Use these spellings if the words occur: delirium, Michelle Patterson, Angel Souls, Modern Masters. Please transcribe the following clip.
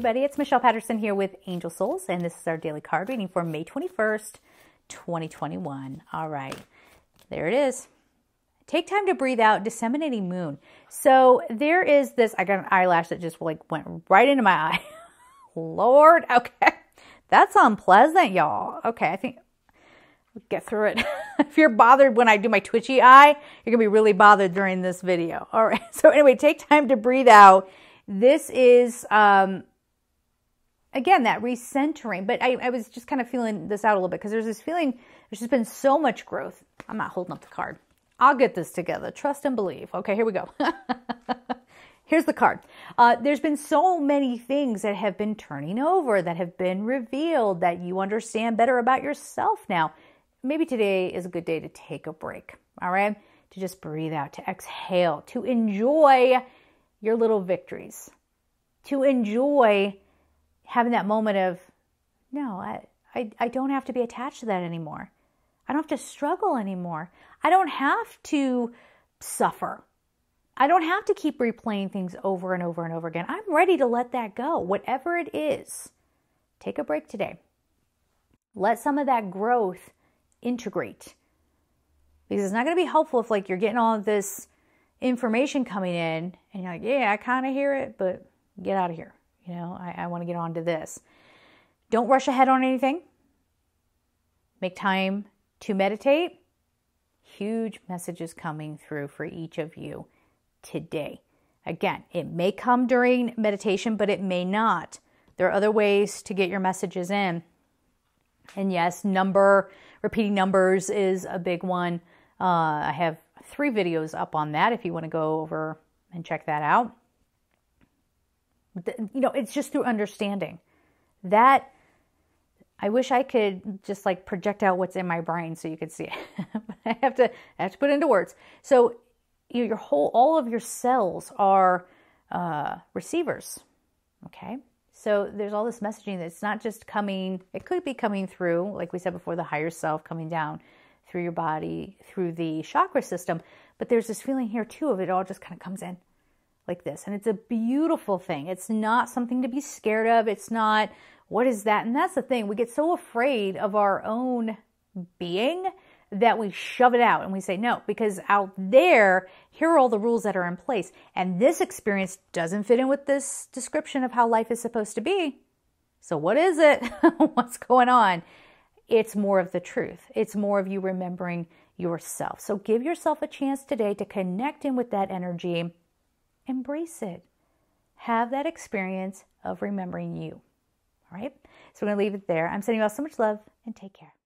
everybody, it's Michelle Patterson here with Angel Souls, and this is our daily card reading for May 21st, 2021. All right, there it is. Take time to breathe out, disseminating moon. So there is this, I got an eyelash that just like went right into my eye. Lord, okay. That's unpleasant, y'all. Okay, I think we'll get through it. If you're bothered when I do my twitchy eye, you're gonna be really bothered during this video. All right, so anyway, take time to breathe out. This is, again, that recentering, but I was just kind of feeling this out a little bit because there's this feeling, there's just been so much growth. I'm not holding up the card. I'll get this together. Trust and believe. Okay, here we go. Here's the card. There's been so many things that have been turning over, that have been revealed, that you understand better about yourself now. Maybe today is a good day to take a break, all right? To just breathe out, to exhale, to enjoy your little victories, to enjoy having that moment of, no, I don't have to be attached to that anymore. I don't have to struggle anymore. I don't have to suffer. I don't have to keep replaying things over and over and over again. I'm ready to let that go, whatever it is. Take a break today. Let some of that growth integrate, because it's not going to be helpful if like you're getting all of this information coming in and you're like, yeah, I kind of hear it, but get out of here. You know, I want to get on to this. Don't rush ahead on anything. Make time to meditate. Huge messages coming through for each of you today. Again, it may come during meditation, but it may not. There are other ways to get your messages in. And yes, repeating numbers is a big one. I have 3 videos up on that if you want to go over and check that out. You know, it's just through understanding that. I wish I could just like project out what's in my brain so you could see it. But I have to put it into words. So your whole, all of your cells are receivers. Okay. So there's all this messaging that's not just coming. It could be coming through, like we said before, the higher self coming down through your body, through the chakra system. But there's this feeling here too of it all just kind of comes in like this. And it's a beautiful thing. It's not something to be scared of. It's not, what is that? And that's the thing. We get so afraid of our own being that we shove it out and we say no, because out there, here are all the rules that are in place. And this experience doesn't fit in with this description of how life is supposed to be. So what is it? What's going on? It's more of the truth. It's more of you remembering yourself. So give yourself a chance today to connect in with that energy. Embrace it. Have that experience of remembering you. All right, so we're going to leave it there. I'm sending you all so much love, and take care.